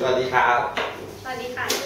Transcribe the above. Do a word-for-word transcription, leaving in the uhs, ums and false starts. สวัสดีครับสวัสดีค่ะ